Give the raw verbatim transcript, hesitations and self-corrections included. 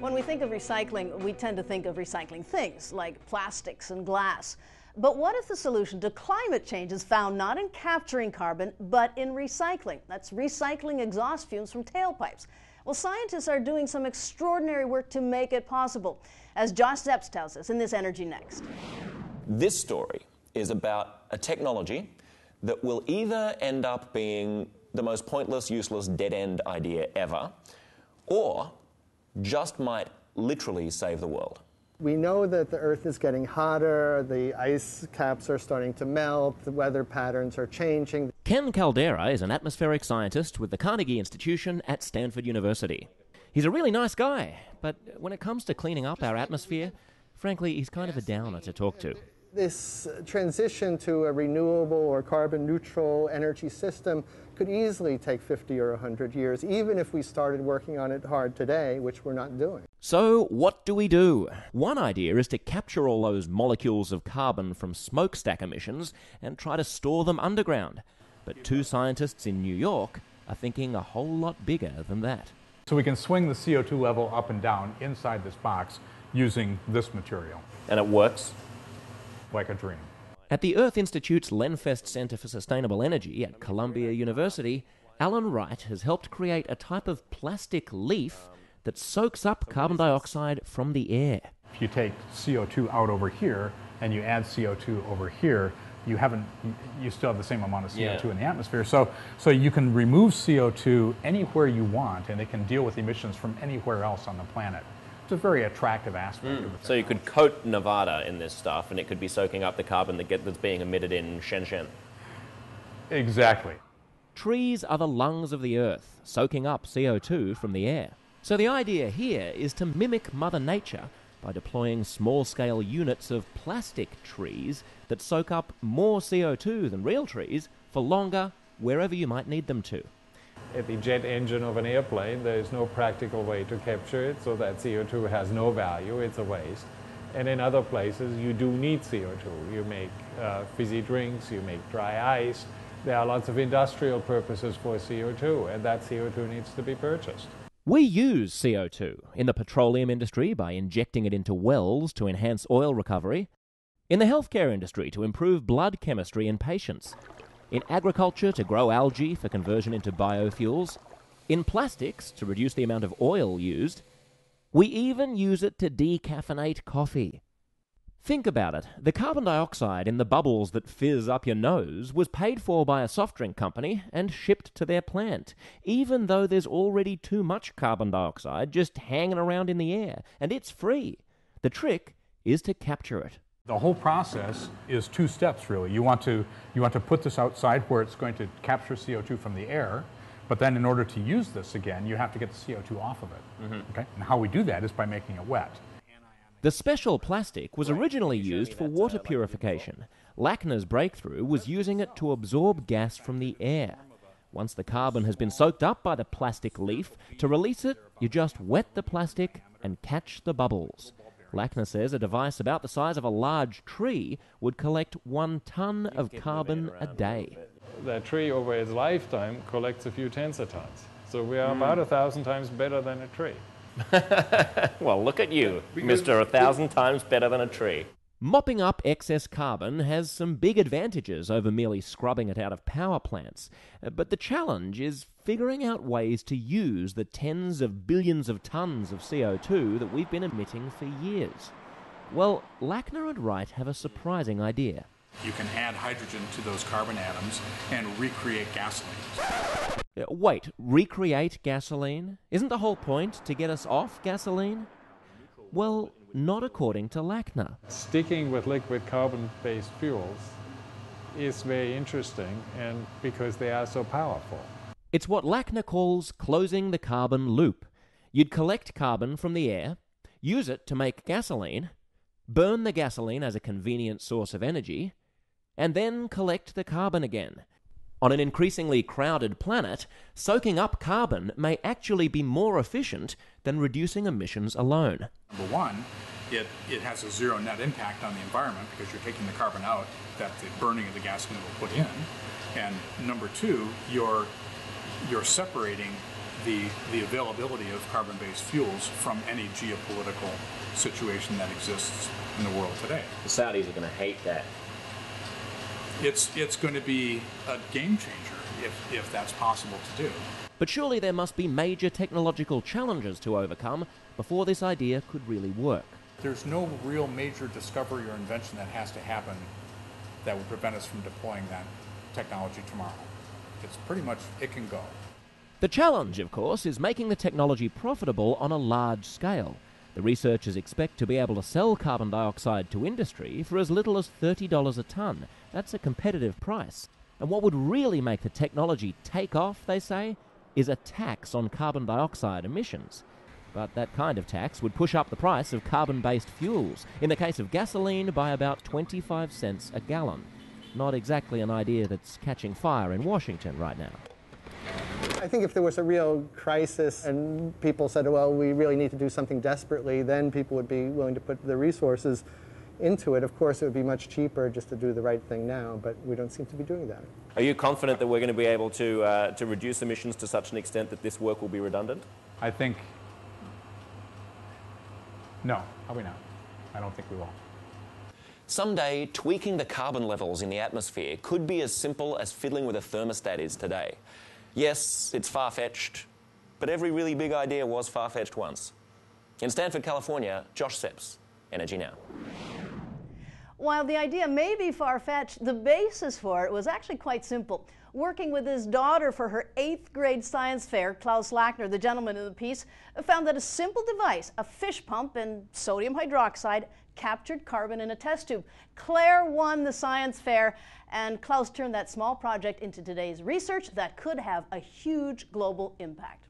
When we think of recycling, we tend to think of recycling things like plastics and glass. But what if the solution to climate change is found not in capturing carbon, but in recycling? That's recycling exhaust fumes from tailpipes. Well, scientists are doing some extraordinary work to make it possible, as Josh Zepps tells us in this Energy Next. This story is about a technology that will either end up being the most pointless, useless, dead-end idea ever, or just might literally save the world. We know that the Earth is getting hotter, the ice caps are starting to melt, the weather patterns are changing. Ken Caldeira is an atmospheric scientist with the Carnegie Institution at Stanford University. He's a really nice guy, but when it comes to cleaning up our atmosphere, frankly, he's kind of a downer to talk to. This transition to a renewable or carbon-neutral energy system could easily take fifty or a hundred years, even if we started working on it hard today, which we're not doing. So what do we do? One idea is to capture all those molecules of carbon from smokestack emissions and try to store them underground. But two scientists in New York are thinking a whole lot bigger than that. So we can swing the C O two level up and down inside this box using this material. And it works like a dream. At the Earth Institute's Lenfest Center for Sustainable Energy at Columbia University, Allen Wright has helped create a type of plastic leaf that soaks up carbon dioxide from the air. If you take C O two out over here and you add C O two over here, you haven't, you still have the same amount of C O two yeah. in the atmosphere. So, so you can remove C O two anywhere you want, and it can deal with emissions from anywhere else on the planet. It's a very attractive aspect. Mm. Of the so you could coat Nevada in this stuff, and it could be soaking up the carbon that get, that's being emitted in Shenzhen. Exactly. Trees are the lungs of the Earth, soaking up C O two from the air. So the idea here is to mimic Mother Nature by deploying small-scale units of plastic trees that soak up more C O two than real trees for longer, wherever you might need them to. At the jet engine of an airplane, there is no practical way to capture it, so that C O two has no value, it's a waste. And in other places, you do need C O two. You make uh, fizzy drinks, you make dry ice. There are lots of industrial purposes for C O two, and that C O two needs to be purchased. We use C O two in the petroleum industry by injecting it into wells to enhance oil recovery, in the healthcare industry to improve blood chemistry in patients, in agriculture to grow algae for conversion into biofuels, in plastics to reduce the amount of oil used. We even use it to decaffeinate coffee. Think about it. The carbon dioxide in the bubbles that fizz up your nose was paid for by a soft drink company and shipped to their plant, even though there's already too much carbon dioxide just hanging around in the air, and it's free. The trick is to capture it. The whole process is two steps, really. You want to, you want to put this outside where it's going to capture C O two from the air, but then in order to use this again, you have to get the C O two off of it. Mm-hmm. Okay? And how we do that is by making it wet. The special plastic was originally used for water purification. Lackner's breakthrough was using it to absorb gas from the air. Once the carbon has been soaked up by the plastic leaf, to release it, you just wet the plastic and catch the bubbles. Lackner says a device about the size of a large tree would collect one ton of carbon a day. That tree over its lifetime collects a few tens of tons. So we are mm. about a thousand times better than a tree. Well, look at you, Mister A Thousand Times Better Than a Tree. Mopping up excess carbon has some big advantages over merely scrubbing it out of power plants. But the challenge is figuring out ways to use the tens of billions of tons of C O two that we've been emitting for years. Well, Lackner and Wright have a surprising idea. You can add hydrogen to those carbon atoms and recreate gasoline. Wait, recreate gasoline? Isn't the whole point to get us off gasoline? Well, not according to Lackner. Sticking with liquid carbon-based fuels is very interesting, and because they are so powerful. It's what Lackner calls closing the carbon loop. You'd collect carbon from the air, use it to make gasoline, burn the gasoline as a convenient source of energy, and then collect the carbon again. On an increasingly crowded planet, soaking up carbon may actually be more efficient than reducing emissions alone. Number one, it, it has a zero net impact on the environment because you're taking the carbon out that the burning of the gasoline will put in. And number two, you're, you're separating the, the availability of carbon-based fuels from any geopolitical situation that exists in the world today. The Saudis are going to hate that. It's, it's going to be a game changer if, if that's possible to do. But surely there must be major technological challenges to overcome before this idea could really work. There's no real major discovery or invention that has to happen that would prevent us from deploying that technology tomorrow. It's pretty much, it can go. The challenge, of course, is making the technology profitable on a large scale. The researchers expect to be able to sell carbon dioxide to industry for as little as thirty dollars a tonne. That's a competitive price. And what would really make the technology take off, they say, is a tax on carbon dioxide emissions. But that kind of tax would push up the price of carbon-based fuels, in the case of gasoline by about twenty-five cents a gallon. Not exactly an idea that's catching fire in Washington right now. I think if there was a real crisis and people said, well, we really need to do something desperately, then people would be willing to put the resources into it. Of course, it would be much cheaper just to do the right thing now, but we don't seem to be doing that. Are you confident that we're going to be able to, uh, to reduce emissions to such an extent that this work will be redundant? I think... No, probably not. I don't think we will. Someday, tweaking the carbon levels in the atmosphere could be as simple as fiddling with a thermostat is today. Yes, it's far-fetched, but every really big idea was far-fetched once. In Stanford, California, Josh Zepps, Energy Now. While the idea may be far-fetched, the basis for it was actually quite simple. Working with his daughter for her eighth grade science fair, Klaus Lackner, the gentleman in the piece, found that a simple device, a fish pump and sodium hydroxide, captured carbon in a test tube. Claire won the science fair, and Klaus turned that small project into today's research that could have a huge global impact.